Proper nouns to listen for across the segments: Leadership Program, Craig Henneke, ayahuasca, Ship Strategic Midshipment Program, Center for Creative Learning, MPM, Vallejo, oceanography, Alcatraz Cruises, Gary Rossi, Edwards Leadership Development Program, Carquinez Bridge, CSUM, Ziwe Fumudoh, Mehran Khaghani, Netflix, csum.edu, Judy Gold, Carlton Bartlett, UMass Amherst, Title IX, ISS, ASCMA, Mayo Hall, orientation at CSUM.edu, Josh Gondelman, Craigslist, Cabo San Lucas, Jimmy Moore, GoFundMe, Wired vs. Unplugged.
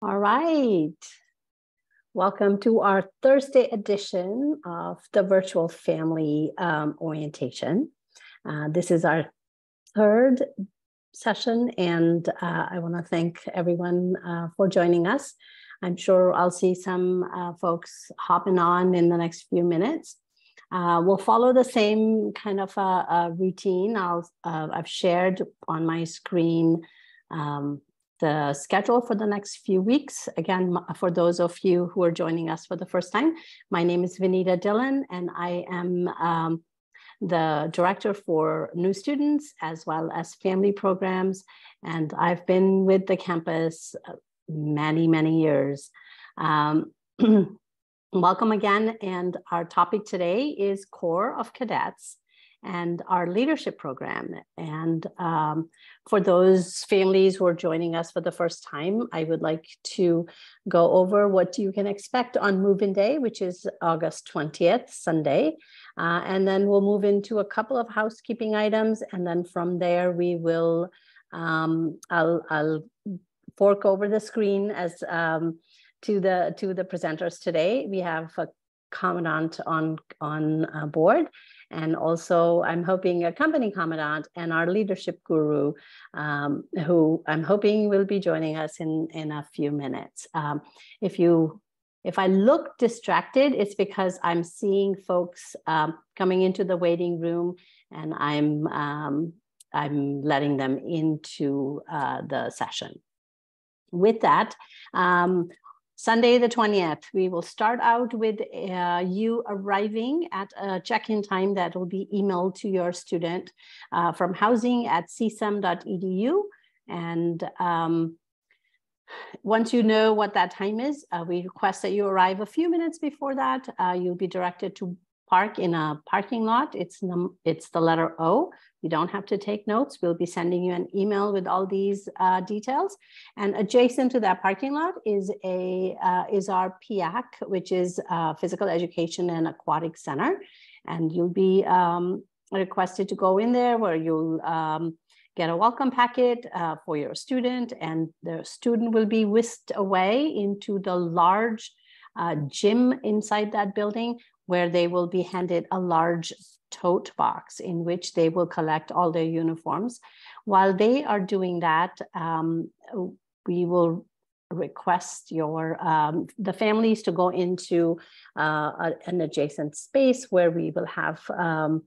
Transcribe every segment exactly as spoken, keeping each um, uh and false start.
All right, welcome to our Thursday edition of the virtual family um, orientation. Uh, this is our third session, and uh, I want to thank everyone uh, for joining us. I'm sure I'll see some uh, folks hopping on in the next few minutes. Uh, we'll follow the same kind of a, a routine. I'll, uh, I've shared on my screen um, the schedule for the next few weeks. Again, for those of you who are joining us for the first time, my name is Vinita Dillon, and I am um, the director for new students as well as family programs. And I've been with the campus many, many years. Um, welcome again. And our topic today is Corps of Cadets and our leadership program. And um, for those families who are joining us for the first time, I would like to go over what you can expect on move-in day, which is August twentieth, Sunday. Uh, and then we'll move into a couple of housekeeping items. And then from there, we will, um, I'll, I'll fork over the screen as um, to, the, to the presenters today. We have a commandant on, on uh, board. And also, I'm hoping a company commandant and our leadership guru, um, who I'm hoping will be joining us in, in a few minutes. Um, if you, if I look distracted, it's because I'm seeing folks um, coming into the waiting room, and I'm, um, I'm letting them into uh, the session. With that, um, Sunday the twentieth, we will start out with uh, you arriving at a check-in time that will be emailed to your student uh, from housing at C S U M dot E D U. And um, once you know what that time is, uh, we request that you arrive a few minutes before that. Uh, you'll be directed to park in a parking lot. It's, it's the letter O. You don't have to take notes. We'll be sending you an email with all these uh, details. And adjacent to that parking lot is a uh, is our P I A C, which is uh, Physical Education and Aquatic Center. And you'll be um, requested to go in there, where you'll um, get a welcome packet uh, for your student. And the student will be whisked away into the large uh, gym inside that building, where they will be handed a large tote box in which they will collect all their uniforms. While they are doing that, um, we will request your um, the families to go into uh, a, an adjacent space where we will have um,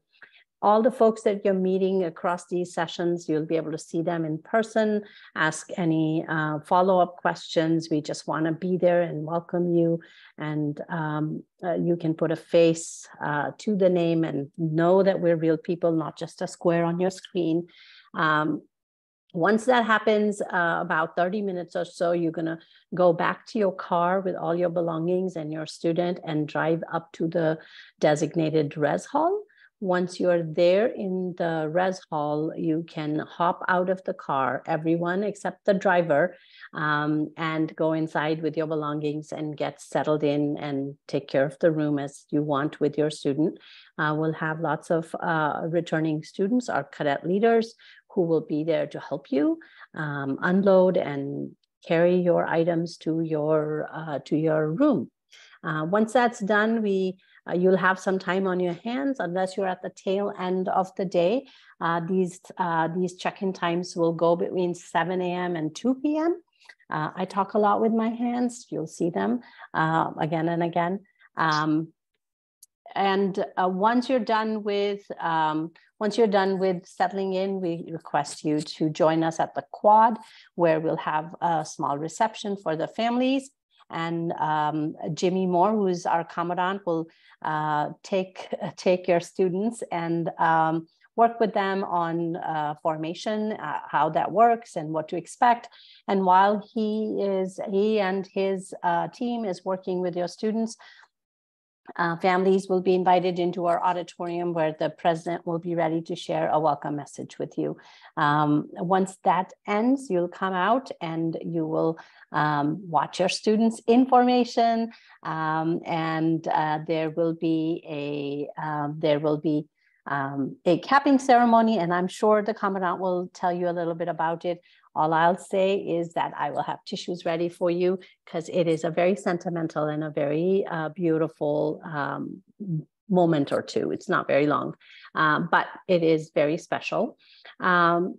all the folks that you're meeting across these sessions. You'll be able to see them in person, ask any uh, follow-up questions. We just want to be there and welcome you. And um, uh, you can put a face uh, to the name and know that we're real people, not just a square on your screen. Um, Once that happens, uh, about thirty minutes or so, you're going to go back to your car with all your belongings and your student and drive up to the designated res hall. Once you're there in the res hall, you can hop out of the car, everyone except the driver, um, and go inside with your belongings and get settled in and take care of the room as you want with your student. Uh, we'll have lots of uh, returning students, our cadet leaders, who will be there to help you um, unload and carry your items to your, uh, to your room. Uh, once that's done, we Uh, you'll have some time on your hands, unless you're at the tail end of the day. Uh, these uh, these check-in times will go between seven A M and two P M Uh, I talk a lot with my hands. You'll see them uh, again and again. Um, and uh, once you're done with um, once you're done with settling in, we request you to join us at the quad, where we'll have a small reception for the families. And um, Jimmy Moore, who is our commandant, will uh, take, take your students and um, work with them on uh, formation, uh, how that works and what to expect. And while he, is, he and his uh, team is working with your students, uh, families will be invited into our auditorium, where the president will be ready to share a welcome message with you. Um, once that ends, you'll come out and you will Um, watch your students in formation, um, and uh, there will be a uh, there will be um, a capping ceremony, and I'm sure the commandant will tell you a little bit about it. All I'll say is that I will have tissues ready for you, because it is a very sentimental and a very uh, beautiful um, moment or two. It's not very long, um, but it is very special. Um,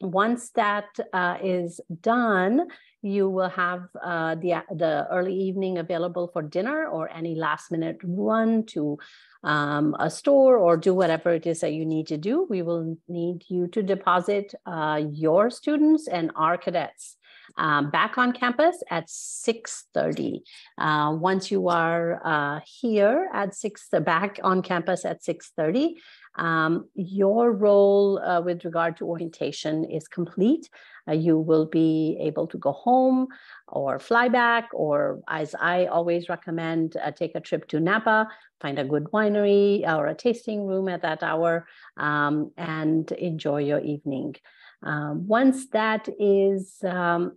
once that uh, is done, you will have uh, the, the early evening available for dinner or any last minute run to um, a store or do whatever it is that you need to do. We will need you to deposit uh, your students and our cadets um, back on campus at six thirty. Uh, once you are uh, here at six, back on campus at six thirty, um, your role uh, with regard to orientation is complete. Uh, you will be able to go home or fly back, or as I always recommend, uh, take a trip to Napa, find a good winery or a tasting room at that hour, um, and enjoy your evening. Um, once that is, um,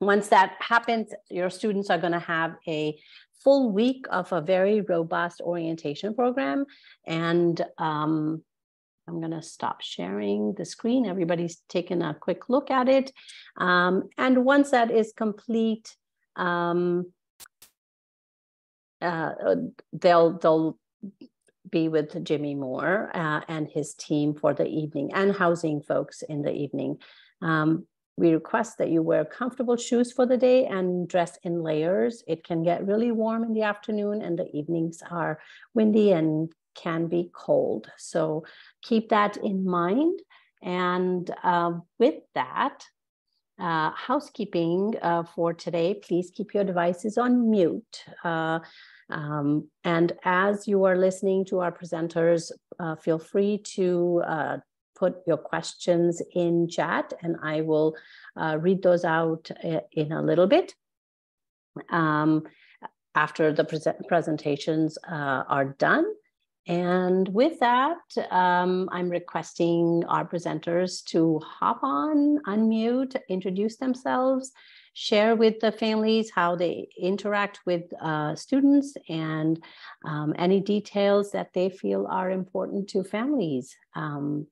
once that happens, your students are going to have a full week of a very robust orientation program. And um, I'm going to stop sharing the screen. Everybody's taken a quick look at it. Um, and once that is complete, um, uh, they'll, they'll be with Jimmy Moore uh, and his team for the evening, and housing folks in the evening. Um, we request that you wear comfortable shoes for the day and dress in layers. It can get really warm in the afternoon, and the evenings are windy and can be cold. So keep that in mind. And uh, with that, uh, housekeeping uh, for today, please keep your devices on mute. Uh, um, and as you are listening to our presenters, uh, feel free to uh, put your questions in chat, and I will uh, read those out in a little bit. Um, after the pre presentations uh, are done. And with that, um, I'm requesting our presenters to hop on, unmute, introduce themselves, share with the families how they interact with uh, students, and um, any details that they feel are important to families. Um,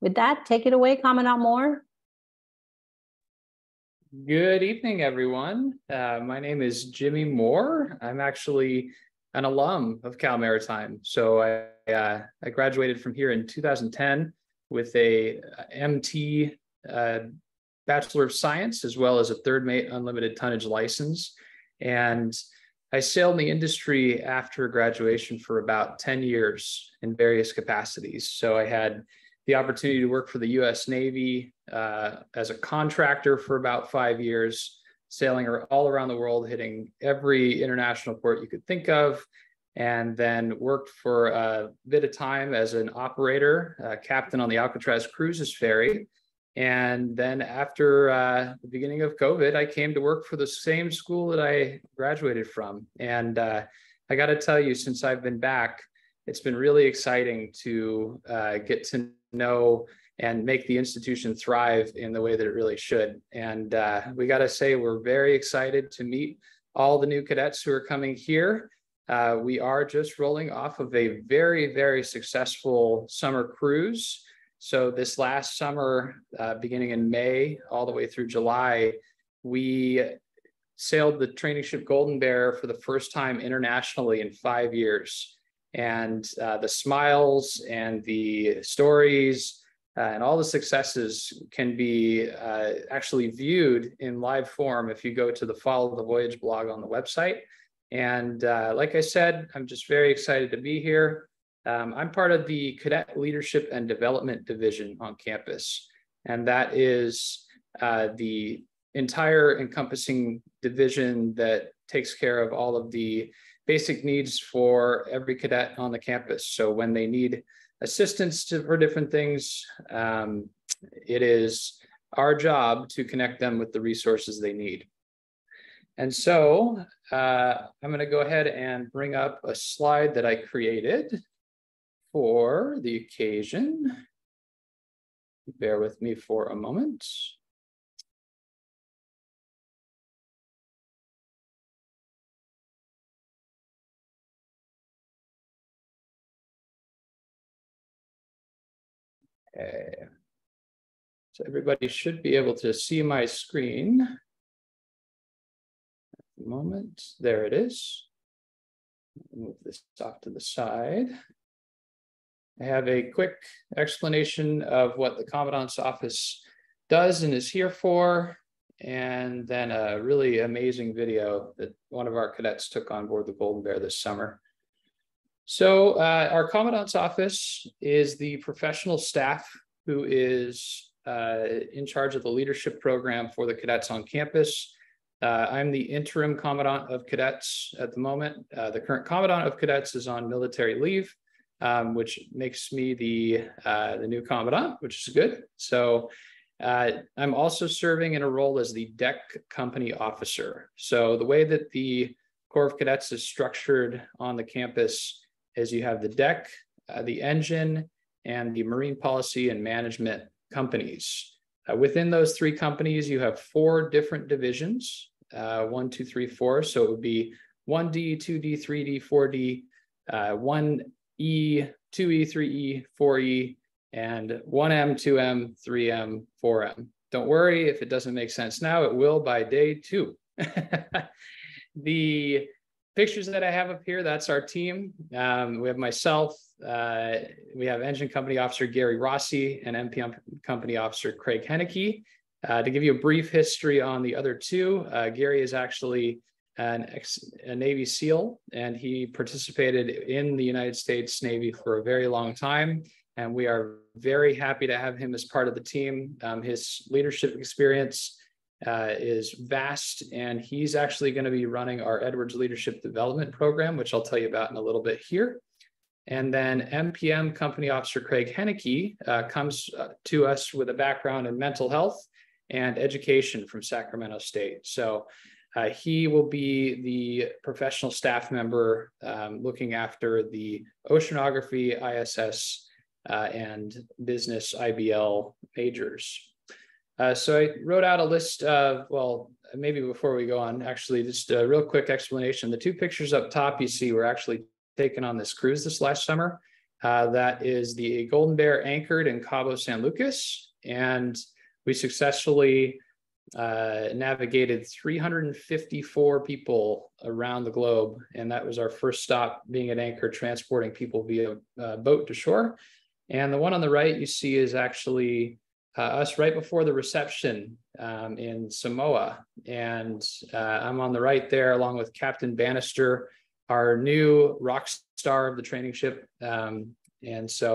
with that, take it away, Kamran Moore. Good evening, everyone. Uh, my name is Jimmy Moore. I'm actually an alum of Cal Maritime. So I, uh, I graduated from here in two thousand ten with a M T uh, Bachelor of Science, as well as a third mate unlimited tonnage license. And I sailed in the industry after graduation for about ten years in various capacities. So I had the opportunity to work for the U S Navy uh, as a contractor for about five years, sailing all around the world, hitting every international port you could think of, and then worked for a bit of time as an operator, uh, captain on the Alcatraz Cruises ferry. And then after uh, the beginning of COVID, I came to work for the same school that I graduated from. And uh, I got to tell you, since I've been back, it's been really exciting to uh, get to know and make the institution thrive in the way that it really should. And uh, we got to say, we're very excited to meet all the new cadets who are coming here. Uh, we are just rolling off of a very, very successful summer cruise. So this last summer, uh, beginning in May, all the way through July, we sailed the training ship Golden Bear for the first time internationally in five years. And uh, the smiles and the stories Uh, and all the successes can be uh, actually viewed in live form if you go to the Follow the Voyage blog on the website. And uh, like I said, I'm just very excited to be here. Um, I'm part of the Cadet Leadership and Development Division on campus. And that is uh, the entire encompassing division that takes care of all of the basic needs for every cadet on the campus. So when they need assistance to, for different things, um, it is our job to connect them with the resources they need. And so uh, I'm going to go ahead and bring up a slide that I created for the occasion. Bear with me for a moment. Okay. So everybody should be able to see my screen at the moment. There it is. Move this off to the side. I have a quick explanation of what the Commandant's office does and is here for, and then a really amazing video that one of our cadets took on board the Golden Bear this summer. So uh, our Commandant's office is the professional staff who is uh, in charge of the leadership program for the cadets on campus. Uh, I'm the interim Commandant of Cadets at the moment. Uh, the current Commandant of Cadets is on military leave, um, which makes me the, uh, the new Commandant, which is good. So uh, I'm also serving in a role as the deck company officer. So the way that the Corps of Cadets is structured on the campus is you have the deck, uh, the engine, and the marine policy and management companies. Uh, within those three companies, you have four different divisions, uh, one, two, three, four. So it would be one D, two D, three D, four D, uh, one E, two E, three E, four E, and one M, two M, three M, four M. Don't worry if it doesn't make sense now, it will by day two. The pictures that I have up here, that's our team. Um, we have myself, uh, we have Engine Company Officer Gary Rossi and M P M Company Officer Craig Henneke. Uh, to give you a brief history on the other two, uh, Gary is actually an ex a Navy SEAL, and he participated in the United States Navy for a very long time. And we are very happy to have him as part of the team. Um, his leadership experience Uh, is vast, and he's actually going to be running our Edwards Leadership Development Program, which I'll tell you about in a little bit here. And then M P M Company Officer Craig Henneke uh, comes to us with a background in mental health and education from Sacramento State. So uh, he will be the professional staff member um, looking after the oceanography, I S S, uh, and business I B L majors. Uh, so I wrote out a list of, well, maybe before we go on, actually, just a real quick explanation. The two pictures up top you see were actually taken on this cruise this last summer. Uh, that is the Golden Bear anchored in Cabo San Lucas. And we successfully uh, navigated three hundred fifty-four people around the globe. And that was our first stop, being at anchor, transporting people via uh, boat to shore. And the one on the right you see is actually Uh, us right before the reception um, in Samoa. And uh, I'm on the right there along with Captain Bannister, our new rock star of the training ship. Um, and so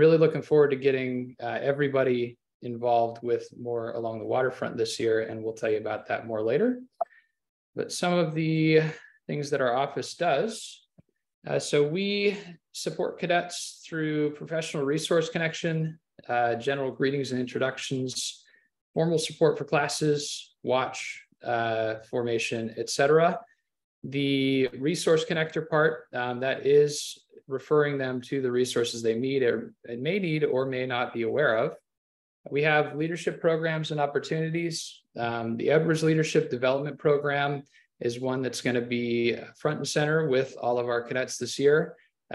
really looking forward to getting uh, everybody involved with more along the waterfront this year. And we'll tell you about that more later. But some of the things that our office does. Uh, so we support cadets through professional resource connection, Uh, general greetings and introductions, formal support for classes, watch, uh, formation, et cetera. The resource connector part, um, that is referring them to the resources they need or may need or may not be aware of. We have leadership programs and opportunities. Um, the Edwards Leadership Development Program is one that's going to be front and center with all of our cadets this year.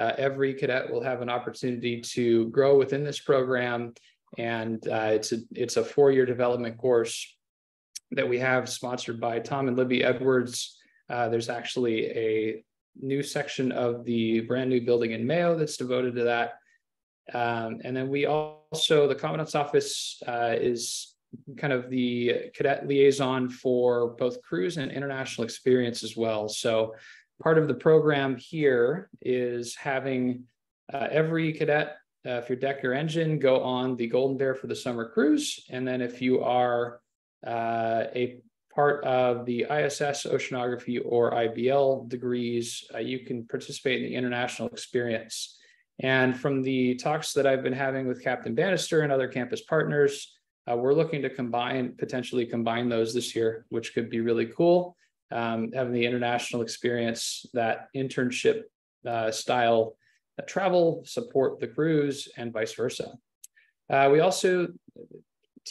Uh, every cadet will have an opportunity to grow within this program, and uh, it's a it's a four-year development course that we have sponsored by Tom and Libby Edwards. Uh, there's actually a new section of the brand new building in Mayo that's devoted to that. Um, and then we also, the Commandant's office uh, is kind of the cadet liaison for both cruise and international experience as well. So part of the program here is having uh, every cadet, uh, if you're deck or engine, go on the Golden Bear for the summer cruise. And then if you are uh, a part of the I S S oceanography or I B L degrees, uh, you can participate in the international experience. And from the talks that I've been having with Captain Bannister and other campus partners, uh, we're looking to combine, potentially combine those this year, which could be really cool. Um, having the international experience, that internship uh, style uh, travel, support the cruise, and vice versa. Uh, we also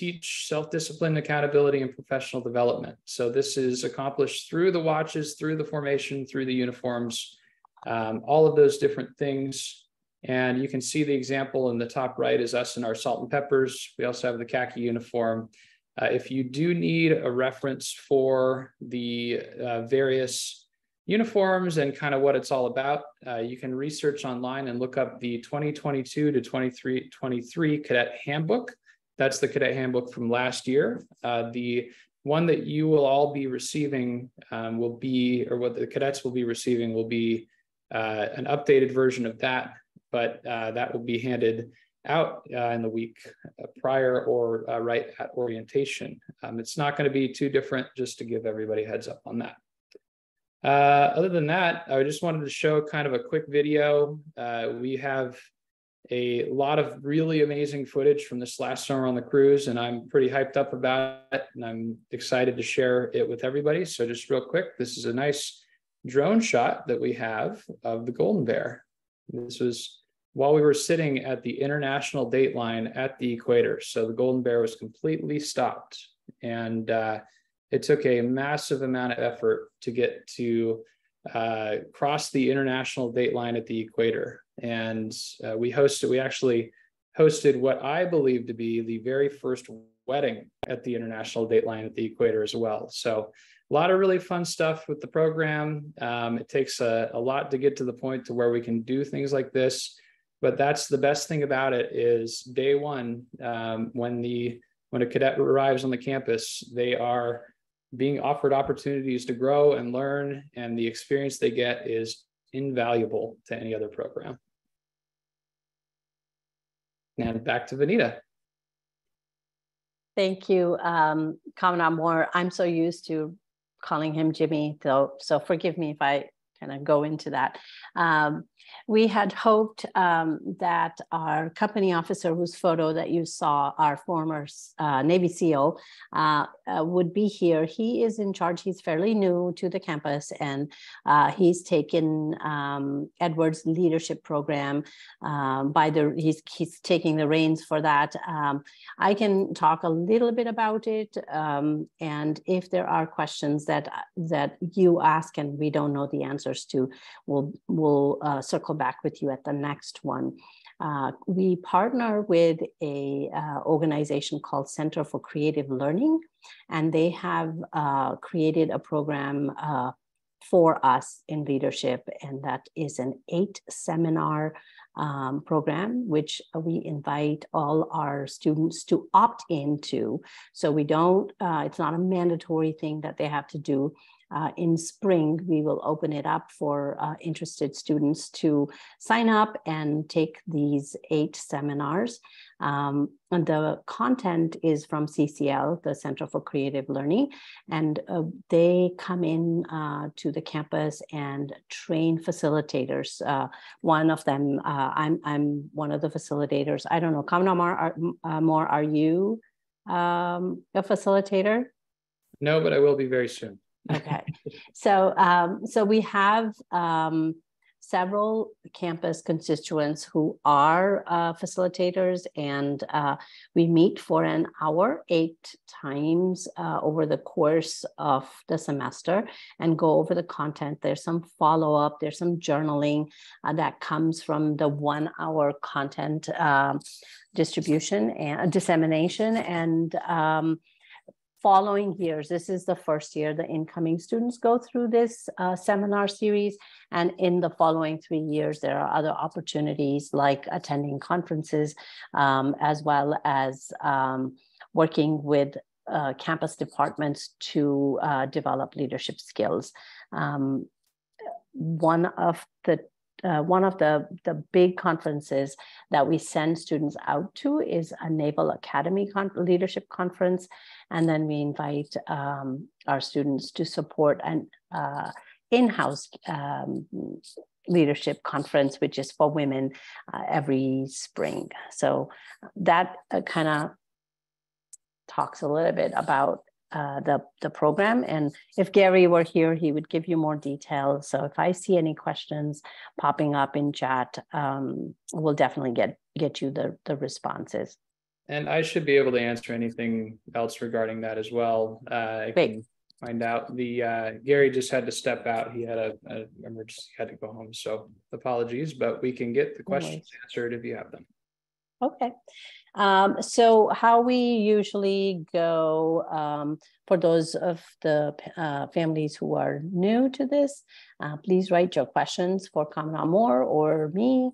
teach self-discipline, accountability, and professional development. So this is accomplished through the watches, through the formation, through the uniforms, um, all of those different things. And you can see the example in the top right is us and our salt and peppers. We also have the khaki uniform. Uh, if you do need a reference for the uh, various uniforms and kind of what it's all about, uh, you can research online and look up the twenty twenty-two to twenty-three Cadet Handbook. That's the Cadet Handbook from last year. Uh, the one that you will all be receiving um, will be, or what the cadets will be receiving will be uh, an updated version of that. But uh, that will be handed out uh, in the week prior or uh, right at orientation. Um, it's not going to be too different, just to give everybody a heads up on that. Uh, other than that, I just wanted to show kind of a quick video. Uh, we have a lot of really amazing footage from this last summer on the cruise, and I'm pretty hyped up about it, and I'm excited to share it with everybody. So just real quick, this is a nice drone shot that we have of the Golden Bear. This was while we were sitting at the international dateline at the equator. So the Golden Bear was completely stopped. And uh, it took a massive amount of effort to get to uh, cross the international dateline at the equator. And uh, we hosted, we actually hosted what I believe to be the very first wedding at the international dateline at the equator as well. So a lot of really fun stuff with the program. Um, it takes a, a lot to get to the point to where we can do things like this, but that's the best thing about it is day one, um, when the when a cadet arrives on the campus, they are being offered opportunities to grow and learn, and the experience they get is invaluable to any other program. And back to Vinita. Thank you, um, Kamran Moore. I'm so used to calling him Jimmy, though, so forgive me if I kind of go into that. Um, we had hoped um, that our company officer, whose photo that you saw, our former uh, Navy SEAL, uh, uh, would be here. He is in charge. He's fairly new to the campus, and uh, he's taken um, Edwards Leadership Program um, by the. He's he's taking the reins for that. Um, I can talk a little bit about it, um, and if there are questions that that you ask and we don't know the answer to, we'll, we'll uh, circle back with you at the next one. Uh, we partner with a uh, organization called Center for Creative Learning, and they have uh, created a program uh, for us in leadership, and that is an eight seminar um, program, which we invite all our students to opt into. So we don't, uh, it's not a mandatory thing that they have to do. Uh, in spring, we will open it up for uh, interested students to sign up and take these eight seminars. Um, and the content is from C C L, the Center for Creative Learning, and uh, they come in uh, to the campus and train facilitators. Uh, one of them, uh, I'm, I'm one of the facilitators. I don't know, Kamran Moore, are, uh, Moore, are you um, a facilitator? No, but I will be very soon. Okay, so um, so we have um, several campus constituents who are uh, facilitators, and uh, we meet for an hour eight times uh, over the course of the semester and go over the content. There's some follow-up, there's some journaling uh, that comes from the one-hour content uh, distribution and dissemination, and um, following years, this is the first year the incoming students go through this uh, seminar series, and in the following three years, there are other opportunities like attending conferences, um, as well as um, working with uh, campus departments to uh, develop leadership skills. Um, one of the Uh, one of the, the big conferences that we send students out to is a Naval Academy Con- Leadership Conference. And then we invite um, our students to support an uh, in-house um, leadership conference, which is for women uh, every spring. So that uh, kind of talks a little bit about Uh, the, the program. And if Gary were here, he would give you more details. So if I see any questions popping up in chat, um, we'll definitely get, get you the, the responses. And I should be able to answer anything else regarding that as well. Uh, I can find out. The uh, Gary just had to step out. He had a, a emergency, had to go home. So apologies, but we can get the questions okay. answered if you have them. Okay. Um, so how we usually go um, for those of the uh, families who are new to this, uh, please write your questions for Kamran Moore or me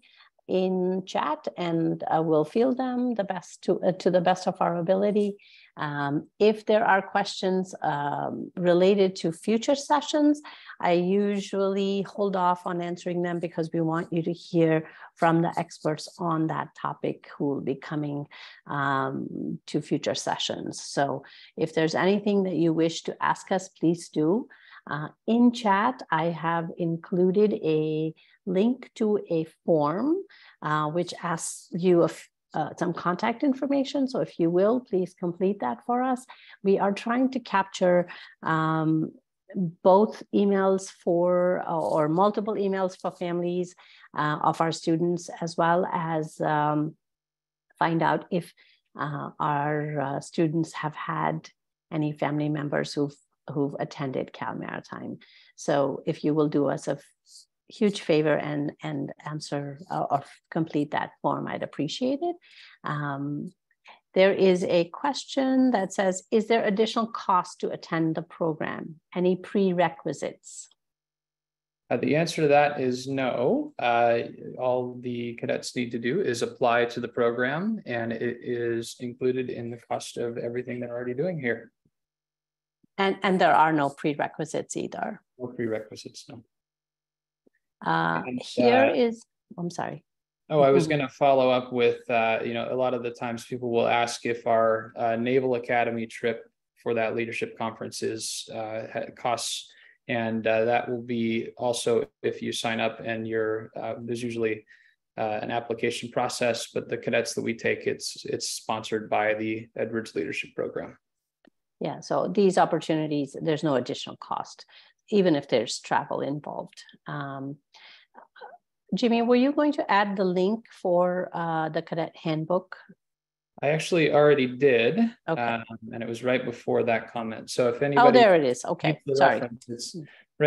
in chat, and uh, we'll field them the best to uh, to the best of our ability. Um, if there are questions um, related to future sessions, I usually hold off on answering them because we want you to hear from the experts on that topic who will be coming um, to future sessions. So if there's anything that you wish to ask us, please do. Uh, in chat, I have included a link to a form uh, which asks you a Uh, some contact information. So if you will, please complete that for us. We are trying to capture um, both emails for uh, or multiple emails for families uh, of our students, as well as um, find out if uh, our uh, students have had any family members who've, who've attended Cal Maritime. So if you will do us a huge favor and and answer uh, or complete that form, I'd appreciate it. Um, there is a question that says, is there additional cost to attend the program? Any prerequisites? Uh, the answer to that is no. Uh, all the cadets need to do is apply to the program, and it is included in the cost of everything they're already doing here. And, and there are no prerequisites either? No prerequisites, no. Uh, and, here uh, is, I'm sorry. Oh, I was going to follow up with, uh, you know, a lot of the times people will ask if our uh, Naval Academy trip for that leadership conference is uh, costs, and uh, that will be also if you sign up, and you're, uh, there's usually uh, an application process, but the cadets that we take, it's, it's sponsored by the Edwards Leadership Program. Yeah, so these opportunities, there's no additional cost, even if there's travel involved. Um, Jimmy, were you going to add the link for uh, the cadet handbook? I actually already did, okay. um, and it was right before that comment. So if anybody— Oh, there it is, okay, sorry. It's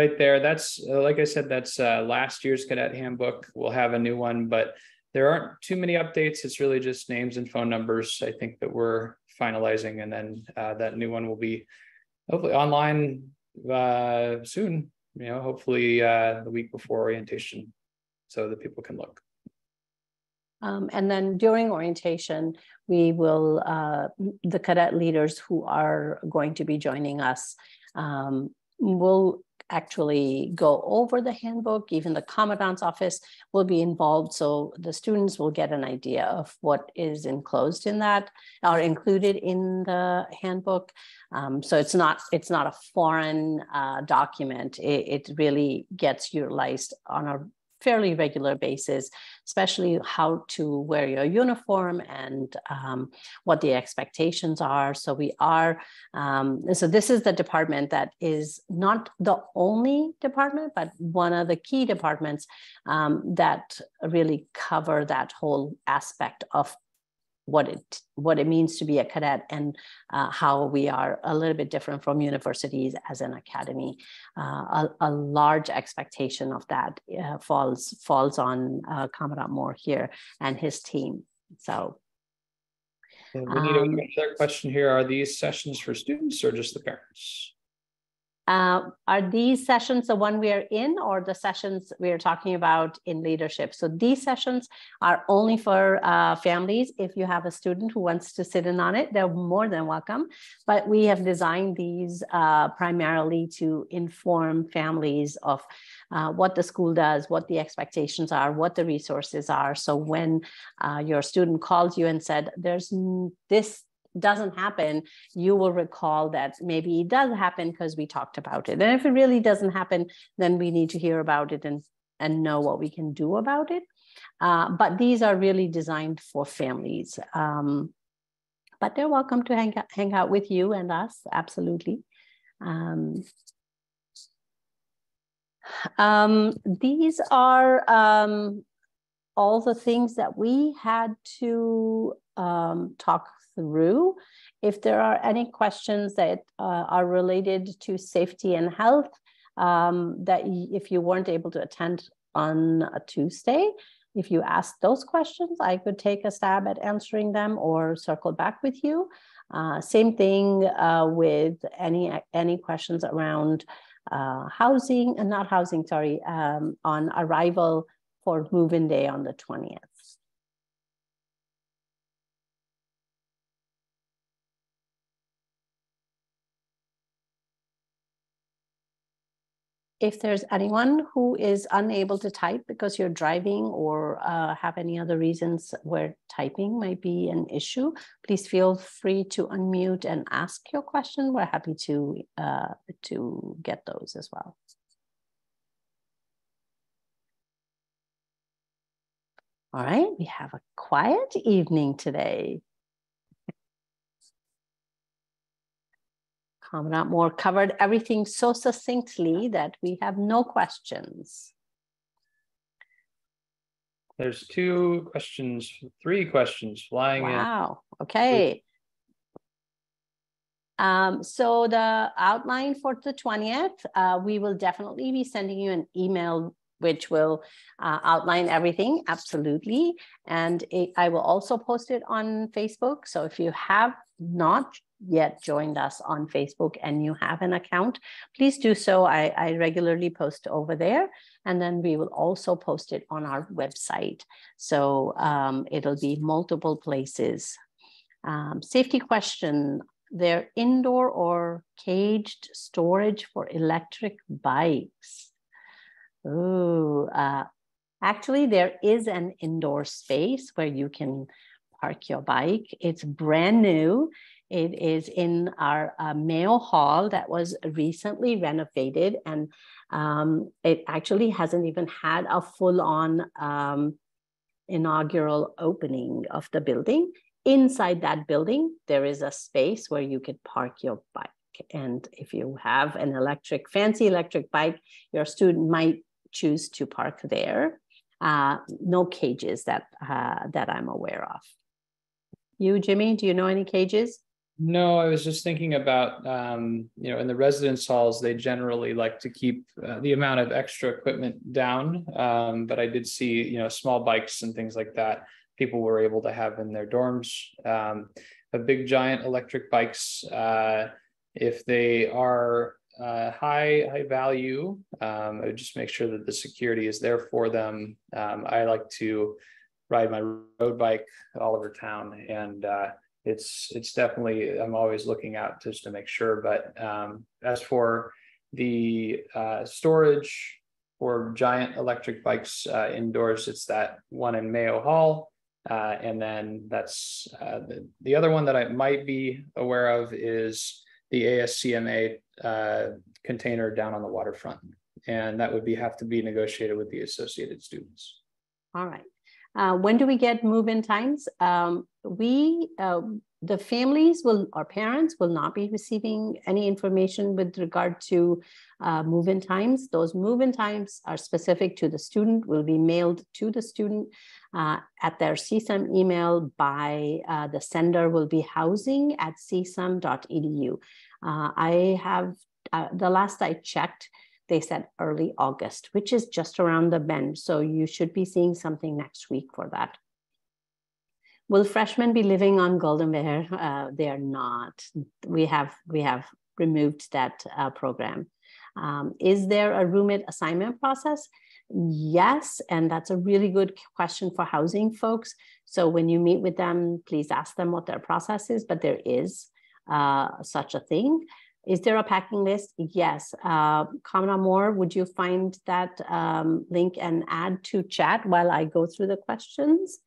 right there, that's, like I said, that's uh, last year's cadet handbook. We'll have a new one, but there aren't too many updates. It's really just names and phone numbers, I think, that we're finalizing, and then uh, that new one will be hopefully online uh soon, you know, hopefully uh the week before orientation, so that people can look. Um, and then during orientation, we will uh the cadet leaders who are going to be joining us um will actually go over the handbook. Even the commandant's office will be involved, so the students will get an idea of what is enclosed in that or included in the handbook. Um, so it's not it's not a foreign uh, document. It, it really gets utilized on a fairly regular basis, especially how to wear your uniform and um, what the expectations are. So we are, um, so this is the department that is not the only department, but one of the key departments um, that really cover that whole aspect of what it what it means to be a cadet, and uh, how we are a little bit different from universities as an academy. Uh, a, a large expectation of that uh, falls falls on uh, Kamran Moore here and his team. So, and we need um, another question here: are these sessions for students or just the parents? Uh, are these sessions the one we are in, or the sessions we are talking about in leadership? So these sessions are only for uh, families. If you have a student who wants to sit in on it, they're more than welcome. But we have designed these uh, primarily to inform families of uh, what the school does, what the expectations are, what the resources are. So when uh, your student calls you and said, there's this doesn't happen, you will recall that maybe it does happen because we talked about it. And if it really doesn't happen, then we need to hear about it and, and know what we can do about it. Uh, but these are really designed for families. Um, but they're welcome to hang out, hang out with you and us, absolutely. Um, um, these are... Um, all the things that we had to um, talk through. If there are any questions that uh, are related to safety and health, um, that if you weren't able to attend on a Tuesday, if you ask those questions, I could take a stab at answering them or circle back with you. Uh, same thing uh, with any, any questions around uh, housing, and not housing, sorry, um, on arrival for move-in day on the twentieth. If there's anyone who is unable to type because you're driving or uh, have any other reasons where typing might be an issue, please feel free to unmute and ask your question. We're happy to, uh, to get those as well. All right, we have a quiet evening today. Kamran Moore covered everything so succinctly that we have no questions. There's two questions, three questions flying wow. in. Wow, okay. Um, so the outline for the twentieth, uh, we will definitely be sending you an email which will uh, outline everything, absolutely. And it, I will also post it on Facebook. So if you have not yet joined us on Facebook and you have an account, please do so. I, I regularly post over there, and then we will also post it on our website. So um, it'll be multiple places. Um, safety question, they're indoor or caged storage for electric bikes. Ooh, uh, actually there is an indoor space where you can park your bike. It's brand new. It is in our uh, Mayo Hall that was recently renovated, and um, it actually hasn't even had a full-on um, inaugural opening of the building. Inside that building, there is a space where you could park your bike. And if you have an electric, fancy electric bike, your student might choose to park there. Uh, no cages that, uh, that I'm aware of. You, Jimmy, do you know any cages? No, I was just thinking about, um, you know, in the residence halls, they generally like to keep uh, the amount of extra equipment down. Um, but I did see, you know, small bikes and things like that people were able to have in their dorms. Um, but big, giant electric bikes, uh, if they are uh, high, high value, um, I would just make sure that the security is there for them. Um, I like to ride my road bike all over town, and uh, it's it's definitely, I'm always looking out just to make sure. But um, as for the uh, storage for giant electric bikes uh, indoors, it's that one in Mayo Hall, uh, and then that's uh, the, the other one that I might be aware of is the A S C M A uh, container down on the waterfront, and that would be have to be negotiated with the associated students. All right. Uh, when do we get move-in times? Um, we, uh, the families will, our parents will not be receiving any information with regard to uh, move-in times. Those move-in times are specific to the student, will be mailed to the student uh, at their C S U M email by uh, the sender will be housing at c s u m dot e d u. Uh, I have, uh, the last I checked, they said early August, which is just around the bend. So you should be seeing something next week for that. Will freshmen be living on Golden Bear? Uh, they are not. We have, we have removed that uh, program. Um, is there a roommate assignment process? Yes, and that's a really good question for housing folks. So when you meet with them, please ask them what their process is, but there is uh, such a thing. Is there a packing list? Yes. Uh, Kamran Moore, would you find that um, link and add to chat while I go through the questions?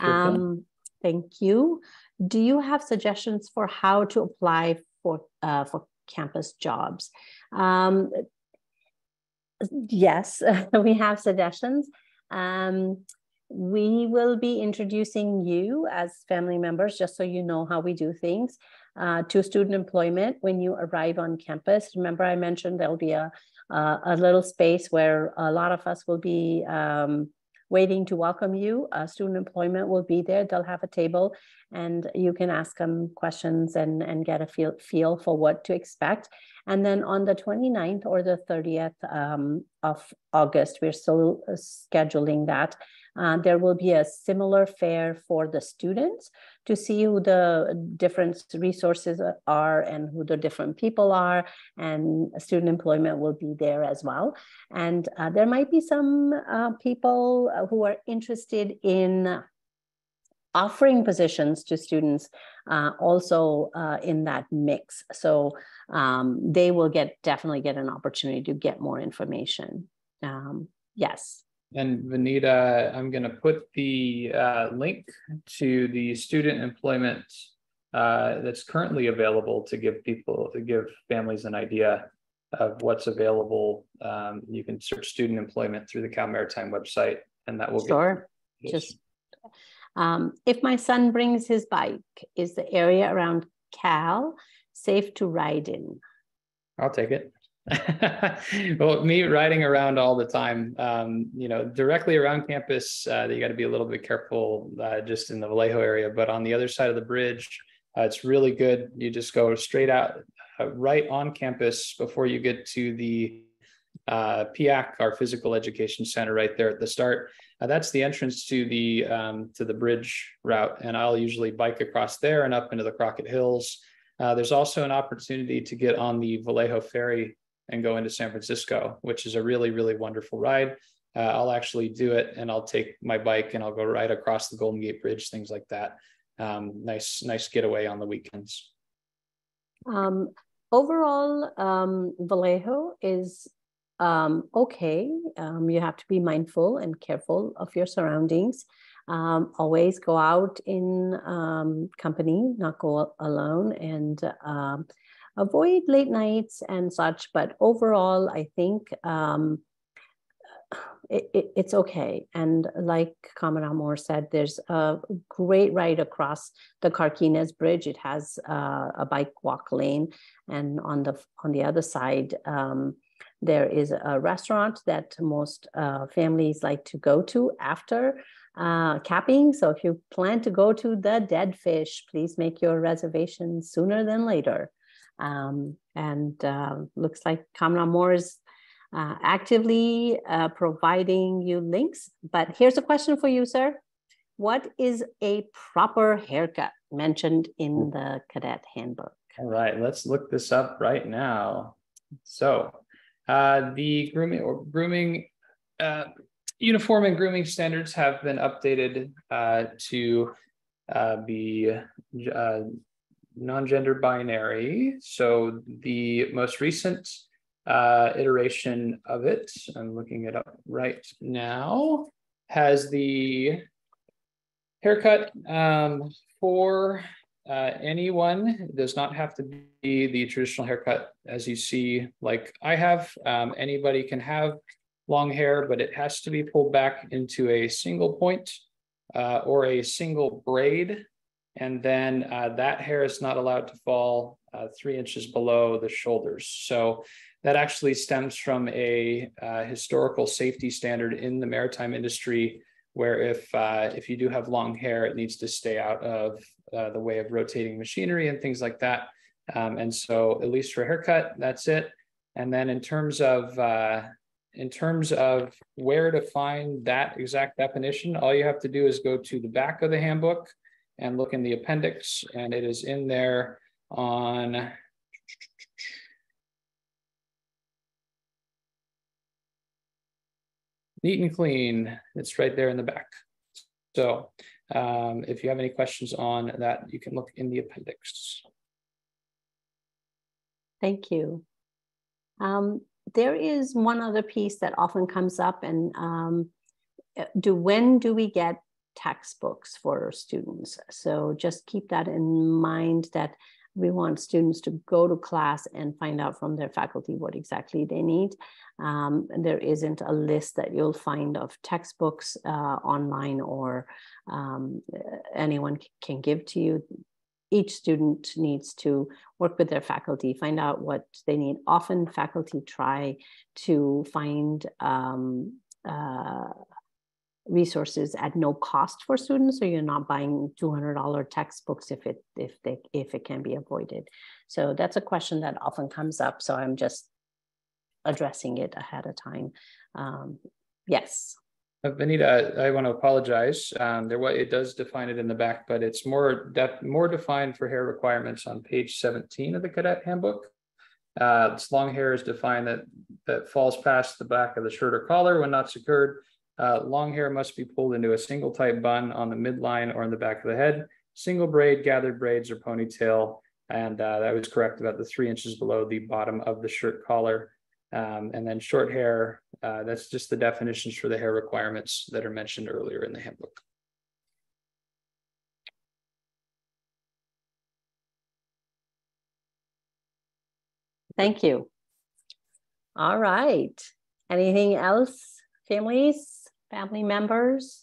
Um, thank you. Do you have suggestions for how to apply for, uh, for campus jobs? Um, yes, we have suggestions. Um, we will be introducing you as family members, just so you know how we do things. Uh, to student employment when you arrive on campus. Remember, I mentioned there'll be a, uh, a little space where a lot of us will be um, waiting to welcome you. Uh, student employment will be there. They'll have a table and you can ask them questions and, and get a feel, feel for what to expect. And then on the twenty-ninth or the thirtieth um, of August, we're still scheduling that. Uh, there will be a similar fair for the students to see who the different resources are and who the different people are, and student employment will be there as well. And uh, there might be some uh, people who are interested in offering positions to students uh, also uh, in that mix. So um, they will get definitely get an opportunity to get more information. Um, yes. And Vinita, I'm going to put the uh, link to the student employment uh, that's currently available to give people, to give families an idea of what's available. Um, you can search student employment through the Cal Maritime website, and that will sure. Get just um, if my son brings his bike, is the area around Cal safe to ride in? I'll take it. Well, me riding around all the time, um, you know, directly around campus, uh, you got to be a little bit careful uh, just in the Vallejo area, but on the other side of the bridge, uh, it's really good. You just go straight out, uh, right on campus before you get to the uh, P I A C, our Physical Education Center, right there at the start. Uh, that's the entrance to the um, to the bridge route, and I'll usually bike across there and up into the Crockett Hills. Uh, there's also an opportunity to get on the Vallejo Ferry and go into San Francisco, which is a really, really wonderful ride. Uh, I'll actually do it, and I'll take my bike and I'll go right across the Golden Gate Bridge, things like that. Um, nice, nice getaway on the weekends. Um, overall, um, Vallejo is um, okay. Um, you have to be mindful and careful of your surroundings. Um, always go out in um, company, not go alone, and um, avoid late nights and such, but overall, I think um, it, it, it's okay. And like Kamran Moore said, there's a great ride across the Carquinez Bridge. It has uh, a bike walk lane, and on the on the other side, um, there is a restaurant that most uh, families like to go to after uh, camping. So if you plan to go to the Dead Fish, please make your reservation sooner than later. Um, and uh, looks like Kamran Moore is uh, actively uh, providing you links. But here's a question for you, sir. What is a proper haircut mentioned in the cadet handbook? All right, let's look this up right now. So uh, the grooming, or grooming uh, uniform and grooming standards have been updated uh, to uh, be uh, non-gender binary. So the most recent uh, iteration of it, I'm looking it up right now, has the haircut um, for uh, anyone. It does not have to be the traditional haircut as you see like I have. Um, anybody can have long hair, but it has to be pulled back into a single point uh, or a single braid. And then uh, that hair is not allowed to fall uh, three inches below the shoulders. So that actually stems from a uh, historical safety standard in the maritime industry, where if uh, if you do have long hair, it needs to stay out of uh, the way of rotating machinery and things like that. Um, and so at least for haircut, that's it. And then in terms of uh, in terms of where to find that exact definition, all you have to do is go to the back of the handbook and look in the appendix, and it is in there on neat and clean. It's right there in the back. So um, if you have any questions on that, you can look in the appendix. Thank you. Um, there is one other piece that often comes up, and um, do when do we get textbooks for students? So just keep that in mind, that we want students to go to class and find out from their faculty what exactly they need. Um, there isn't a list that you'll find of textbooks uh, online, or um, anyone can give to you. Each student needs to work with their faculty, find out what they need. Often faculty try to find um, uh, resources at no cost for students, so you're not buying two hundred dollar textbooks if it if they if it can be avoided. So that's a question that often comes up, so I'm just addressing it ahead of time. Um, yes. Vinita, I, I want to apologize. Um, there, it does define it in the back, but it's more def, more defined for hair requirements on page seventeen of the Cadet Handbook. Uh, this long hair is defined that that falls past the back of the shirt or collar when not secured. Uh, long hair must be pulled into a single tight bun on the midline or in the back of the head. Single braid, gathered braids, or ponytail. And uh, that was correct about the three inches below the bottom of the shirt collar. Um, and then short hair, uh, that's just the definitions for the hair requirements that are mentioned earlier in the handbook. Thank you. All right. Anything else, families, family members?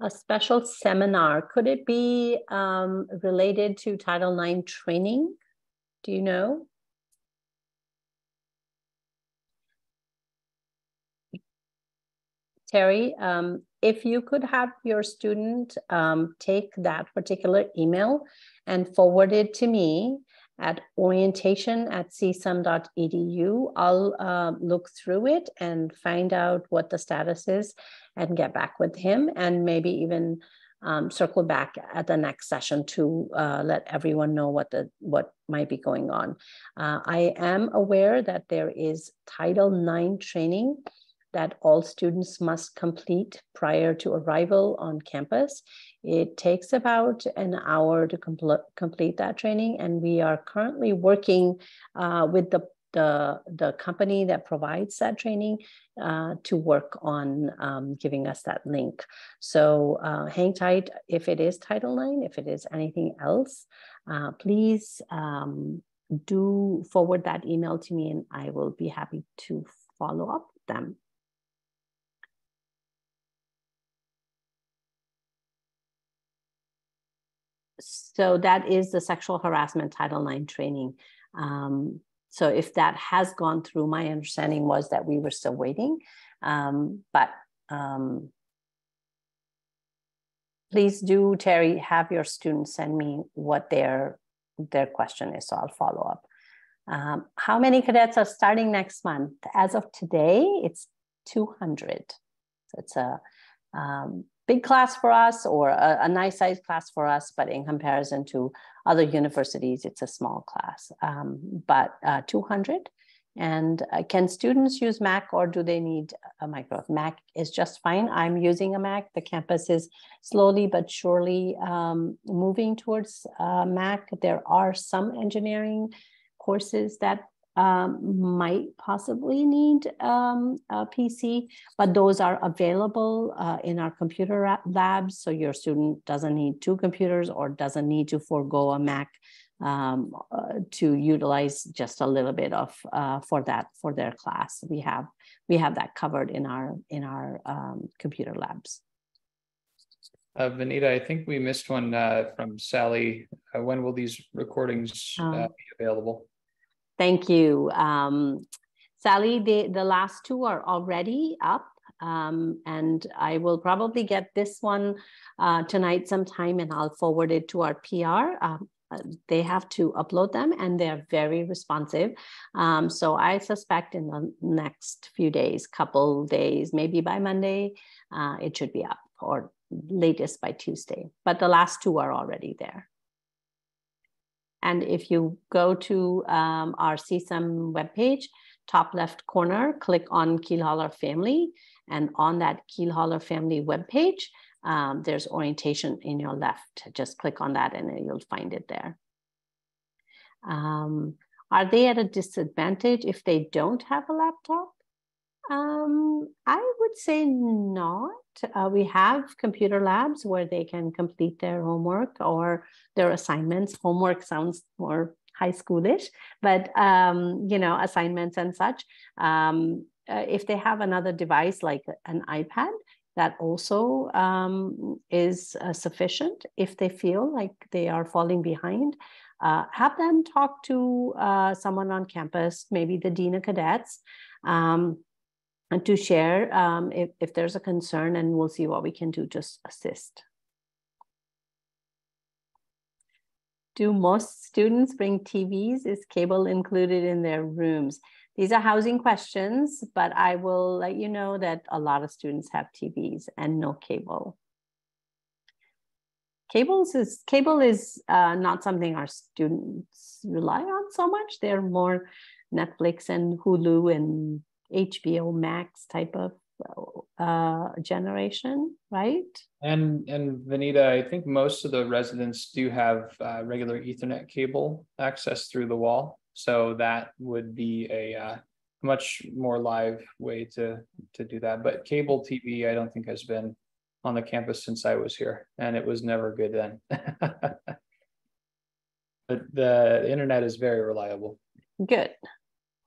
A special seminar, could it be um, related to Title nine training? Do you know? Terry, um, if you could have your student um, take that particular email and forward it to me at orientation at c s u m dot e d u, I'll uh, look through it and find out what the status is and get back with him, and maybe even um, circle back at the next session to uh, let everyone know what the what might be going on. Uh, I am aware that there is Title nine training that all students must complete prior to arrival on campus. It takes about an hour to compl complete that training, and we are currently working uh, with the, the, the company that provides that training uh, to work on um, giving us that link. So uh, hang tight if it is Title nine, if it is anything else, uh, please um, do forward that email to me and I will be happy to follow up with them. So that is the sexual harassment Title nine training. Um, so if that has gone through, my understanding was that we were still waiting, um, but um, please do, Terry, have your students send me what their, their question is, so I'll follow up. Um, how many cadets are starting next month? As of today, it's two hundred. So it's a um, big class for us, or a, a nice size class for us, but in comparison to other universities, it's a small class, um, but uh, two hundred. And uh, can students use Mac, or do they need a micro? Mac is just fine. I'm using a Mac. The campus is slowly but surely um, moving towards uh, Mac. There are some engineering courses that Um, might possibly need um, a P C, but those are available uh, in our computer labs. So your student doesn't need two computers or doesn't need to forego a Mac um, uh, to utilize just a little bit of uh, for that for their class. We have we have that covered in our in our um, computer labs. Uh, Vinita, I think we missed one uh, from Sally. Uh, when will these recordings uh, um, be available? Thank you. Um, Sally, the, the last two are already up, um, and I will probably get this one uh, tonight sometime, and I'll forward it to our P R. Um, they have to upload them, and they're very responsive. Um, so I suspect in the next few days, couple days, maybe by Monday, uh, it should be up, or latest by Tuesday. But the last two are already there. And if you go to um, our C S U M webpage, top left corner, click on Keelhauler Family. And on that Keelhauler Family webpage, um, there's orientation in your left. Just click on that and you'll find it there. Um, are they at a disadvantage if they don't have a laptop? Um, I would say not. Uh, we have computer labs where they can complete their homework or their assignments. Homework sounds more high schoolish, but um, you know, assignments and such. Um, uh, if they have another device like an iPad, that also um, is uh, sufficient. If they feel like they are falling behind, uh, have them talk to uh, someone on campus, maybe the Dean of Cadets, um, and to share um, if, if there's a concern, and we'll see what we can do to assist. Do most students bring T Vs? Is cable included in their rooms? These are housing questions, but I will let you know that a lot of students have T Vs and no cable. Cables is, cable is uh, not something our students rely on so much. They're more Netflix and Hulu and H B O Max type of uh, generation, right? And, and Vinita, I think most of the residents do have uh, regular Ethernet cable access through the wall. So that would be a uh, much more live way to, to do that. But cable T V, I don't think has been on the campus since I was here, and it was never good then. But the internet is very reliable. Good.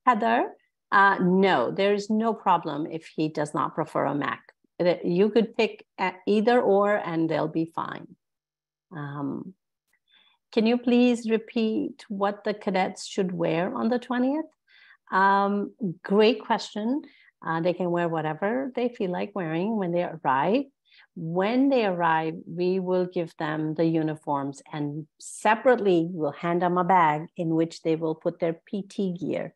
Heather, uh, no, there's no problem if he does not prefer a Mac. You could pick either or, and they'll be fine. Um, Can you please repeat what the cadets should wear on the twentieth? Um, great question. Uh, they can wear whatever they feel like wearing when they arrive. When they arrive, we will give them the uniforms, and separately we'll hand them a bag in which they will put their P T gear.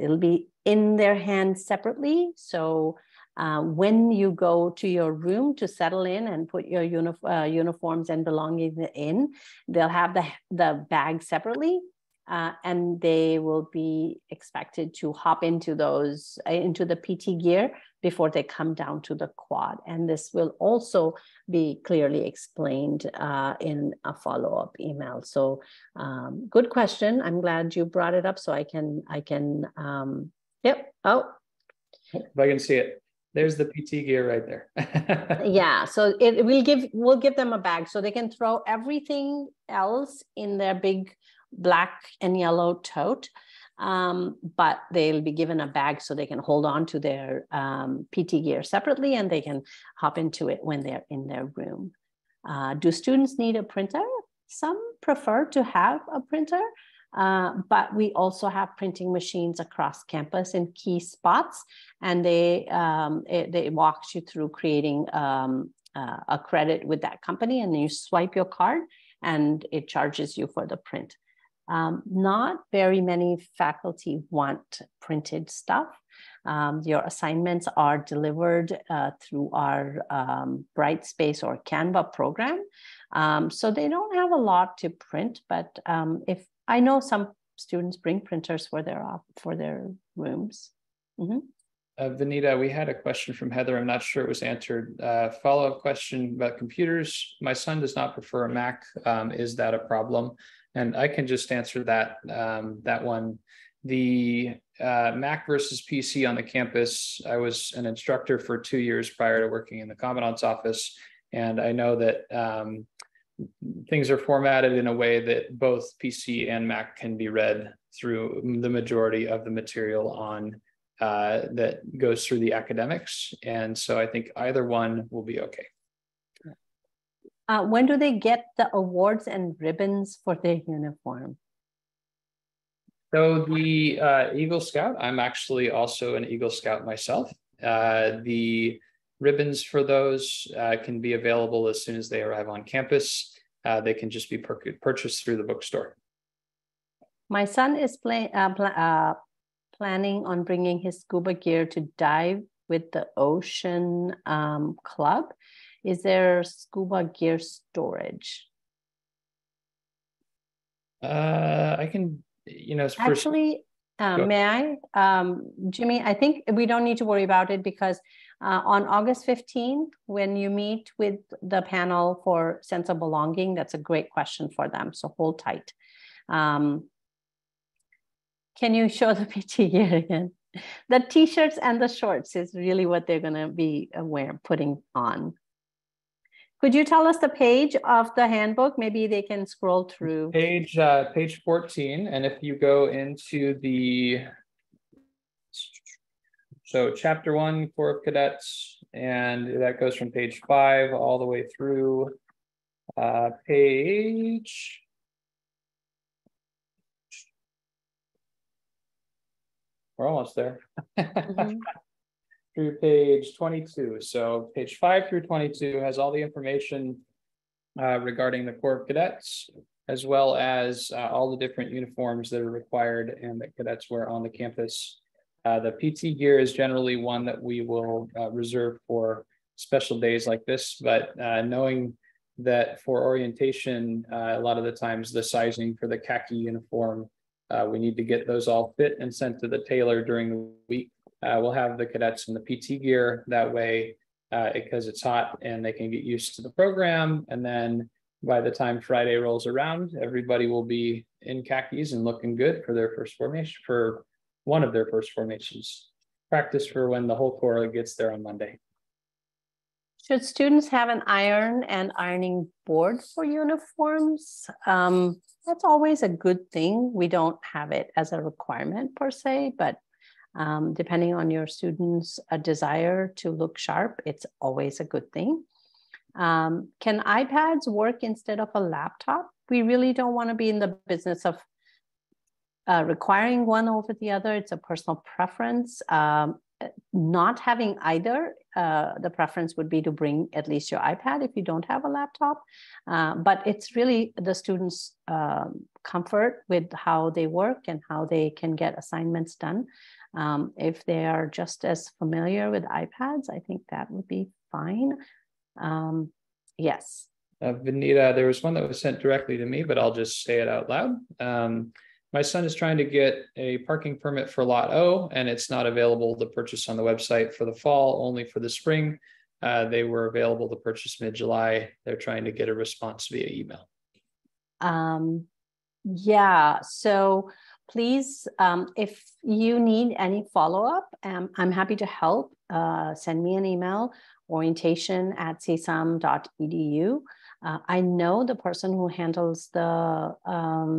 It'll be in their hand separately. So uh, when you go to your room to settle in and put your uni uh, uniforms and belongings in, they'll have the, the bag separately, uh, and they will be expected to hop into those, uh, into the P T gear before they come down to the quad. And this will also be clearly explained uh, in a follow-up email. So um, good question. I'm glad you brought it up so I can, I can, um, yep. Oh, if I can see it. There's the P T gear right there. Yeah, so it will give we'll give them a bag so they can throw everything else in their big black and yellow tote, um, but they'll be given a bag so they can hold on to their um, P T gear separately, and they can hop into it when they're in their room. Uh, do students need a printer? Some prefer to have a printer, Uh, but we also have printing machines across campus in key spots, and they um, it, they walk you through creating um, uh, a credit with that company, and you swipe your card, and it charges you for the print. Um, not very many faculty want printed stuff. Um, your assignments are delivered uh, through our um, Brightspace or Canva program, um, so they don't have a lot to print. But um, if I know some students bring printers for their for their rooms. Mm-hmm. uh, Vinita, we had a question from Heather. I'm not sure it was answered. Uh, follow-up question about computers. My son does not prefer a Mac. Um, is that a problem? And I can just answer that, um, that one. The uh, Mac versus P C on the campus, I was an instructor for two years prior to working in the Commandant's office. And I know that um, things are formatted in a way that both P C and Mac can be read through the majority of the material on uh, that goes through the academics. And so I think either one will be okay. Uh, when do they get the awards and ribbons for their uniform? So the uh, Eagle Scout, I'm actually also an Eagle Scout myself. Uh, the ribbons for those uh, can be available as soon as they arrive on campus. Uh, they can just be purchased through the bookstore. My son is play, uh, pl uh, planning on bringing his scuba gear to dive with the Ocean um, Club. Is there scuba gear storage? Uh, I can, you know, actually, uh, may I? Um, Jimmy, I think we don't need to worry about it because Uh, on August fifteenth, when you meet with the panel for sense of belonging, that's a great question for them. So hold tight. Um, can you show the P T gear again? The t-shirts and the shorts is really what they're going to be aware putting on. Could you tell us the page of the handbook? Maybe they can scroll through. Page, uh, page fourteen. And if you go into the So chapter one, Corps of Cadets, and that goes from page five all the way through uh, page we're almost there. Mm-hmm. Through page twenty-two. So page five through twenty-two has all the information uh, regarding the Corps of Cadets, as well as uh, all the different uniforms that are required and that cadets wear on the campus. Uh, the P T gear is generally one that we will uh, reserve for special days like this, but uh, knowing that for orientation, uh, a lot of the times the sizing for the khaki uniform, uh, we need to get those all fit and sent to the tailor during the week. Uh, we'll have the cadets in the P T gear that way, uh, because it's hot and they can get used to the program. And then by the time Friday rolls around, everybody will be in khakis and looking good for their first formation, for one of their first formations. Practice for when the whole corps gets there on Monday. Should students have an iron and ironing board for uniforms? Um, that's always a good thing. We don't have it as a requirement per se, but Um, depending on your students' uh, desire to look sharp, it's always a good thing. Um, can iPads work instead of a laptop? We really don't want to be in the business of uh, requiring one over the other. It's a personal preference. Um, not having either, uh, the preference would be to bring at least your iPad if you don't have a laptop. Uh, but it's really the students' um, comfort with how they work and how they can get assignments done. Um, if they are just as familiar with iPads, I think that would be fine. Um, yes. Uh, Vinita, there was one that was sent directly to me, but I'll just say it out loud. Um, my son is trying to get a parking permit for Lot O, and it's not available to purchase on the website for the fall, only for the spring. Uh, they were available to purchase mid-July. They're trying to get a response via email. Um, yeah, so... Please, um, if you need any follow-up, um, I'm happy to help. Uh, send me an email, orientation at c s u m dot e d u. Uh, I know the person who handles the um,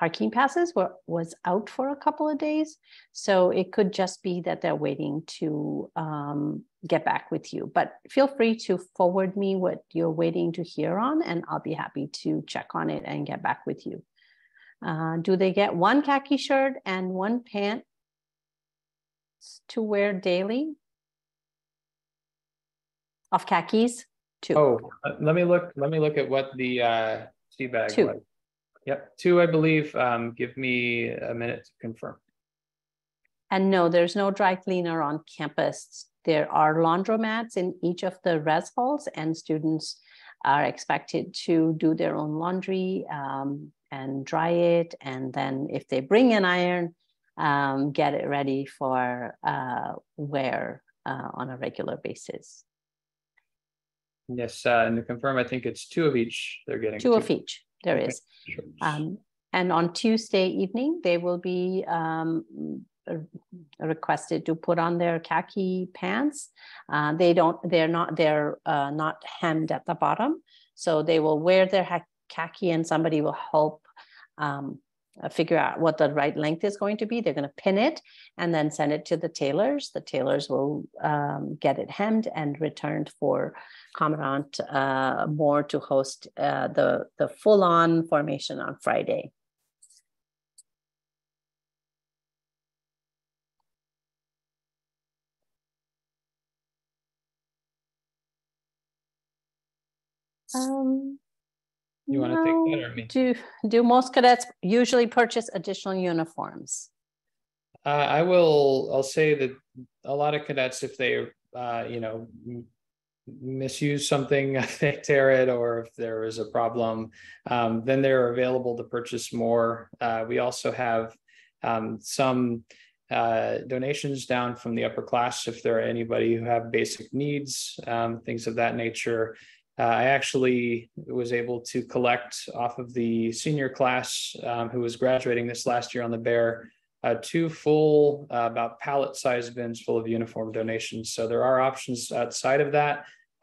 parking passes were, was out for a couple of days. So it could just be that they're waiting to um, get back with you. But feel free to forward me what you're waiting to hear on, and I'll be happy to check on it and get back with you. Uh, do they get one khaki shirt and one pant to wear daily? Of khakis, two. Oh, let me look. Let me look at what the uh, tea bag two. was. Yep, two, I believe. Um, give me a minute to confirm. And no, there's no dry cleaner on campus. There are laundromats in each of the res halls, and students are expected to do their own laundry. Um, and dry it, and then if they bring an iron, um, get it ready for uh, wear uh, on a regular basis. Yes, uh, and to confirm, I think it's two of each they're getting. Two, two. of each, there okay. is. Sure. Um, and on Tuesday evening, they will be um, requested to put on their khaki pants. Uh, they don't, they're not, they're uh, not hemmed at the bottom. So they will wear their khaki khaki and somebody will help um, figure out what the right length is going to be. They're going to pin it and then send it to the tailors. The tailors will um, get it hemmed and returned for Commandant uh, Moore to host uh, the, the full-on formation on Friday. Um. You want no. to take that or me? Do, do most cadets usually purchase additional uniforms? Uh, I will, I'll say that a lot of cadets, if they, uh, you know, misuse something, they tear it, or if there is a problem, um, then they're available to purchase more. Uh, we also have um, some uh, donations down from the upper class, if there are anybody who have basic needs, um, things of that nature. Uh, I actually was able to collect off of the senior class um, who was graduating this last year on the Bear, uh, two full, uh, about pallet-sized bins full of uniform donations. So there are options outside of that,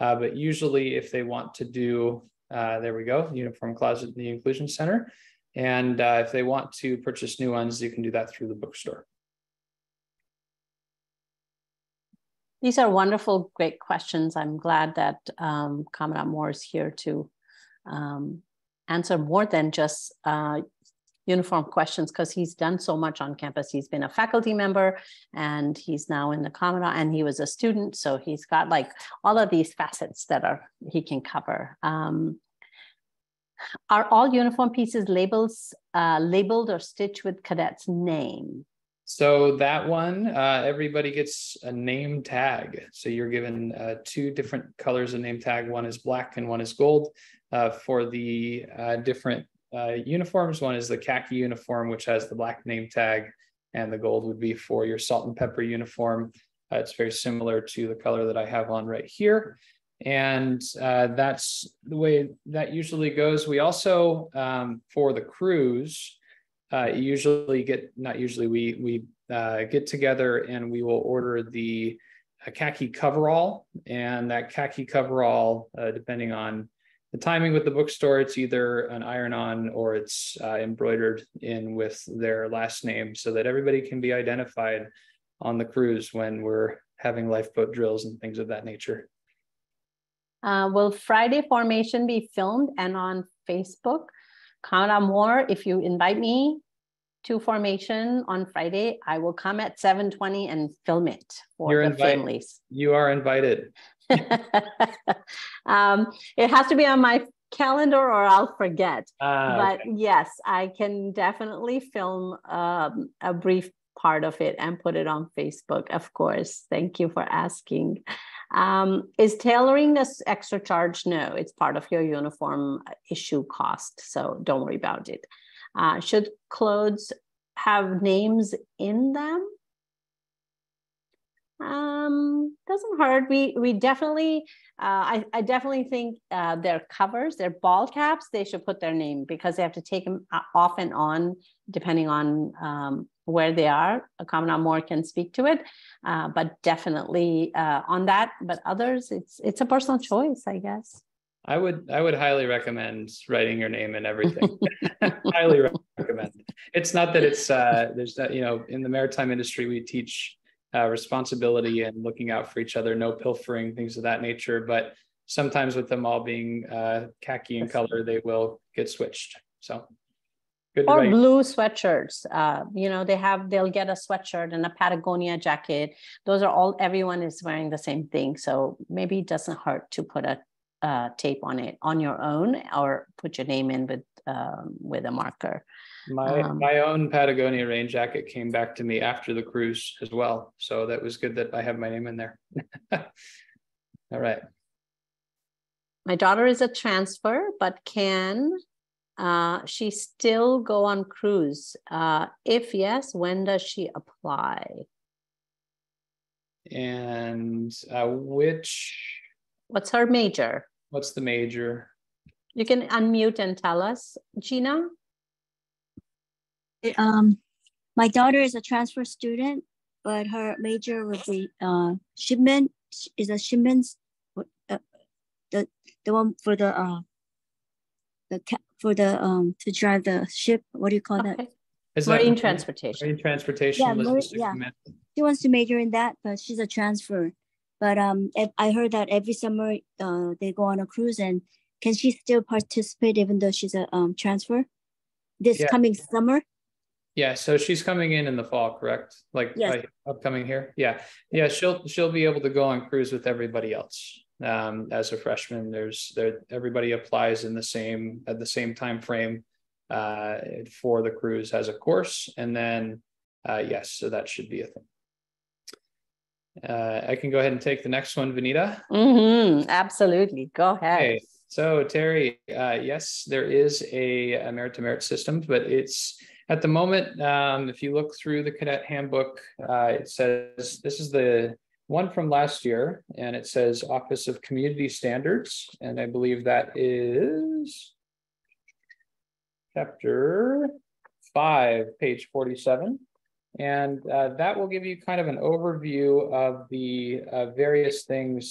uh, but usually if they want to do, uh, there we go, uniform closet in the Inclusion Center. And uh, if they want to purchase new ones, you can do that through the bookstore. These are wonderful, great questions. I'm glad that um, Kamran Moore is here to um, answer more than just uh, uniform questions, because he's done so much on campus. He's been a faculty member, and he's now in the Kamran, and he was a student. So he's got like all of these facets that are he can cover. Um, are all uniform pieces labels uh, labeled or stitched with cadet's name? So that one, uh, everybody gets a name tag. So you're given uh, two different colors of name tag. One is black and one is gold. Uh, for the uh, different uh, uniforms, one is the khaki uniform, which has the black name tag, and the gold would be for your salt and pepper uniform. Uh, it's very similar to the color that I have on right here. And uh, that's the way that usually goes. We also, um, for the crews, Uh, usually get, not usually, we we uh, get together and we will order the uh, khaki coverall. And that khaki coverall, uh, depending on the timing with the bookstore, it's either an iron-on or it's uh, embroidered in with their last name, so that everybody can be identified on the cruise when we're having lifeboat drills and things of that nature. Uh, will Friday formation be filmed and on Facebook? Kamran Moore, if you invite me to formation on Friday, I will come at seven twenty and film it for You're the invited. families. You are invited. um, it has to be on my calendar or I'll forget. Uh, but okay. Yes, I can definitely film um, a brief part of it and put it on Facebook, of course. Thank you for asking. Um, is tailoring this extra charge? No, it's part of your uniform issue cost, so don't worry about it. Uh, should clothes have names in them? Um, doesn't hurt. We we definitely, uh, I, I definitely think uh, their covers, their ball caps, they should put their name, because they have to take them off and on depending on um, where they are. Kamran Moore can speak to it, uh, but definitely uh, on that. But others, it's it's a personal choice, I guess. I would I would highly recommend writing your name and everything. Highly recommend. It's not that it's uh, there's not, you know, in the maritime industry we teach uh, responsibility and looking out for each other, no pilfering, things of that nature. But sometimes with them all being uh, khaki in color, they will get switched. So. Good or right. Blue sweatshirts, uh, you know, they have, they'll get a sweatshirt and a Patagonia jacket. Those are all, everyone is wearing the same thing. So maybe it doesn't hurt to put a uh, tape on it on your own, or put your name in with, um, with a marker. My, um, my own Patagonia rain jacket came back to me after the cruise as well. So that was good that I have my name in there. All right. My daughter is a transfer, but can... Uh, she still go on cruise? Uh, if yes, when does she apply? And uh, which? What's her major? What's the major? You can unmute and tell us, Gina. Um, my daughter is a transfer student, but her major would be uh, shipment. Is a shipments uh, the the one for the uh, the cap. For the um to drive the ship, what do you call okay. that? Is marine that, transportation. Marine transportation. Yeah, marine, yeah. She wants to major in that, but she's a transfer. But um, I heard that every summer uh they go on a cruise, and can she still participate even though she's a um transfer? This yeah. coming summer. Yeah, so she's coming in in the fall, correct? Like, yes. like upcoming here. Yeah, yeah. She'll she'll be able to go on cruise with everybody else. Um, as a freshman, there's there everybody applies in the same at the same time frame uh, for the cruise as a course, and then uh, yes, so that should be a thing. Uh, I can go ahead and take the next one, Vinita. Mm-hmm. Absolutely, go ahead. Okay. So Terry, uh, yes, there is a, a merit to merit system, but it's at the moment, um, if you look through the cadet handbook, uh, it says this is the one from last year, and it says Office of Community Standards, and I believe that is chapter five, page forty-seven. And uh, that will give you kind of an overview of the uh, various things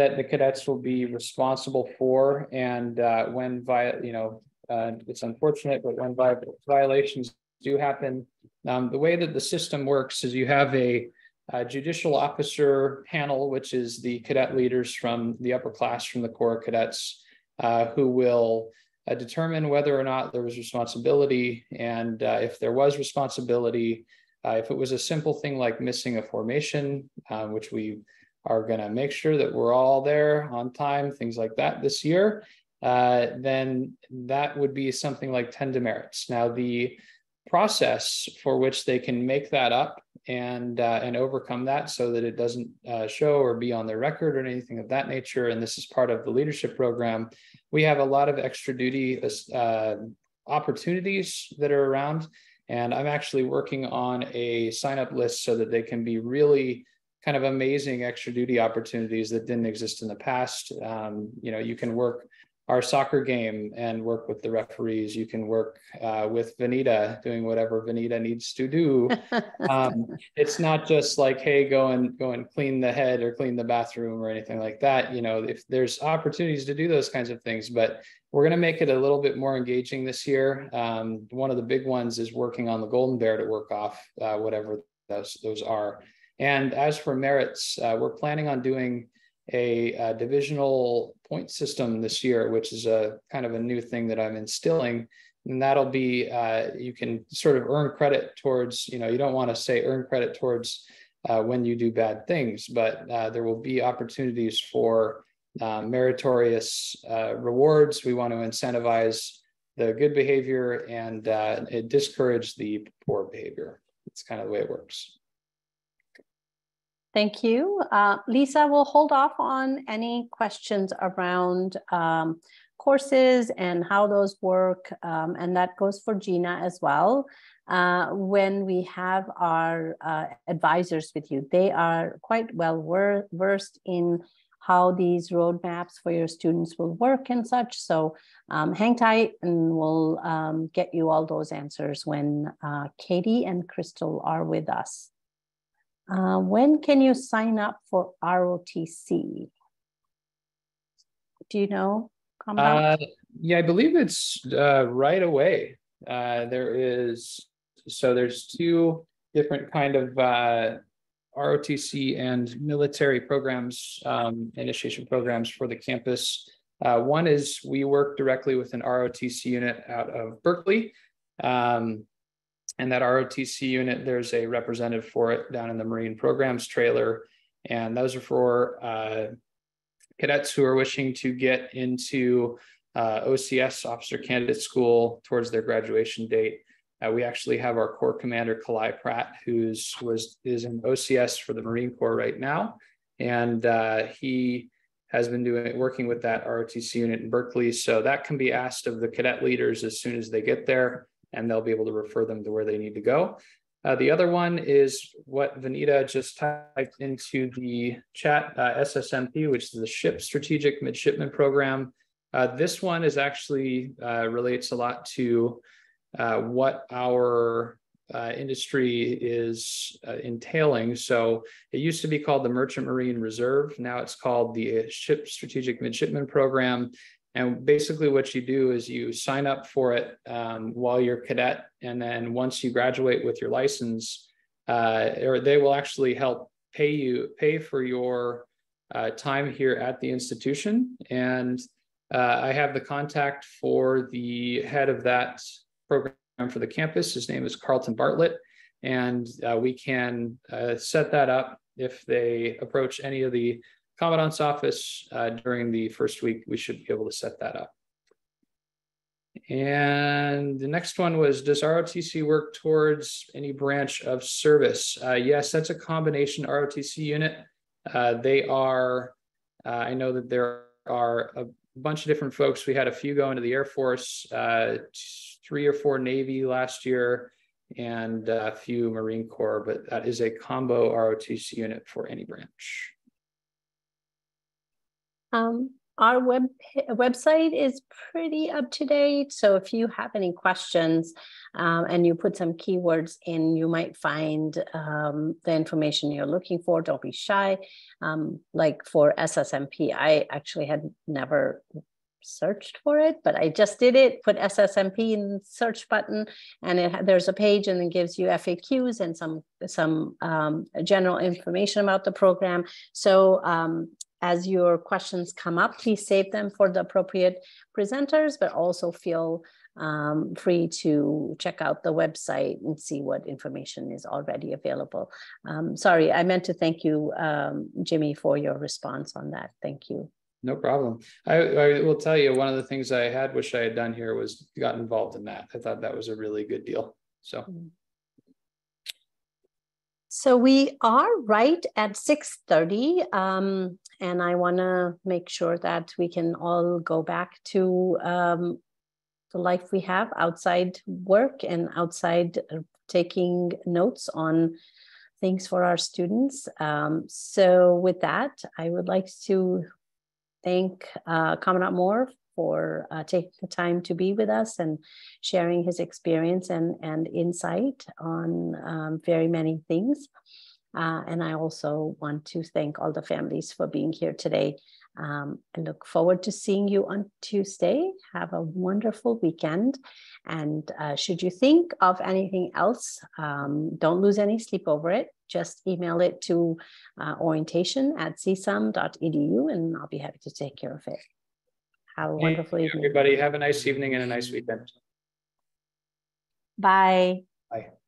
that the cadets will be responsible for, and uh, when, you know, uh, it's unfortunate, but when violations do happen. Um, the way that the system works is you have a uh, judicial officer panel, which is the cadet leaders from the upper class from the Corps of Cadets, uh, who will uh, determine whether or not there was responsibility. And uh, if there was responsibility, uh, if it was a simple thing like missing a formation, uh, which we are going to make sure that we're all there on time, things like that this year, uh, then that would be something like ten demerits. Now, the process for which they can make that up and uh, and overcome that so that it doesn't uh, show or be on their record or anything of that nature, and this is part of the leadership program, we have a lot of extra duty uh, opportunities that are around. And I'm actually working on a sign-up list so that they can be really kind of amazing extra duty opportunities that didn't exist in the past. Um, you know, you can work our soccer game and work with the referees. You can work uh, with Vinita doing whatever Vinita needs to do. Um, it's not just like, hey, go and go and clean the head or clean the bathroom or anything like that. You know, if there's opportunities to do those kinds of things, but we're going to make it a little bit more engaging this year. Um, one of the big ones is working on the Golden Bear to work off uh, whatever those, those are. And as for merits, uh, we're planning on doing a, a divisional point system this year, which is a kind of a new thing that I'm instilling. And that'll be, uh, you can sort of earn credit towards, you know, you don't want to say earn credit towards uh, when you do bad things, but uh, there will be opportunities for uh, meritorious uh, rewards. We want to incentivize the good behavior and uh, discourage the poor behavior. It's kind of the way it works. Thank you. Uh, Lisa, we'll hold off on any questions around um, courses and how those work, um, and that goes for Gina as well. Uh, when we have our uh, advisors with you, they are quite well versed in how these roadmaps for your students will work and such. So um, hang tight and we'll um, get you all those answers when uh, Katie and Crystal are with us. Uh, when can you sign up for R O T C? Do you know? Uh, yeah, I believe it's uh, right away. Uh, there is, so there's two different kind of uh, R O T C and military programs, um, initiation programs for the campus. Uh, one is we work directly with an R O T C unit out of Berkeley. Um, And that R O T C unit, there's a representative for it down in the Marine Programs trailer. And those are for uh, cadets who are wishing to get into uh, O C S, Officer Candidate School, towards their graduation date. Uh, we actually have our Corps Commander, Kalai Pratt, who's was is in O C S for the Marine Corps right now. And uh, he has been doing working with that R O T C unit in Berkeley. So that can be asked of the cadet leaders as soon as they get there, and they'll be able to refer them to where they need to go. Uh, the other one is what Vinita just typed into the chat, uh, S S M P, which is the Ship Strategic Midshipment Program. Uh, this one is actually uh, relates a lot to uh, what our uh, industry is uh, entailing. So it used to be called the Merchant Marine Reserve. Now it's called the Ship Strategic Midshipment Program. And basically what you do is you sign up for it um, while you're a cadet. And then once you graduate with your license, uh, or they will actually help pay you, pay for your uh, time here at the institution. And uh, I have the contact for the head of that program for the campus. His name is Carlton Bartlett. And uh, we can uh, set that up if they approach any of the Commandant's office uh, during the first week. We should be able to set that up. And the next one was, does R O T C work towards any branch of service? Uh, yes, that's a combination R O T C unit. Uh, they are, uh, I know that there are a bunch of different folks. We had a few go into the Air Force, uh, three or four Navy last year, and a few Marine Corps, but that is a combo R O T C unit for any branch. Um, our web website is pretty up to date. So if you have any questions um, and you put some keywords in, you might find um, the information you're looking for. Don't be shy. Um, like for S S M P, I actually had never searched for it, but I just did it, put S S M P in search button, and it, there's a page and it gives you F A Qs and some, some um, general information about the program. So um, as your questions come up, please save them for the appropriate presenters, but also feel um, free to check out the website and see what information is already available. Um, sorry, I meant to thank you, um, Jimmy, for your response on that. Thank you. No problem. I, I will tell you, one of the things I had wish I had done here was got involved in that. I thought that was a really good deal. So, so we are right at six thirty, um, and I want to make sure that we can all go back to um, the life we have outside work and outside taking notes on things for our students. Um, so with that, I would like to thank uh, Kamran Moore for uh, taking the time to be with us and sharing his experience and, and insight on um, very many things. Uh, and I also want to thank all the families for being here today. Um, and look forward to seeing you on Tuesday. Have a wonderful weekend. And uh, should you think of anything else, um, don't lose any sleep over it. Just email it to uh, orientation at c s u m dot e d u, and I'll be happy to take care of it. Have a wonderful evening. Everybody, have a nice evening and a nice weekend. Bye. Bye.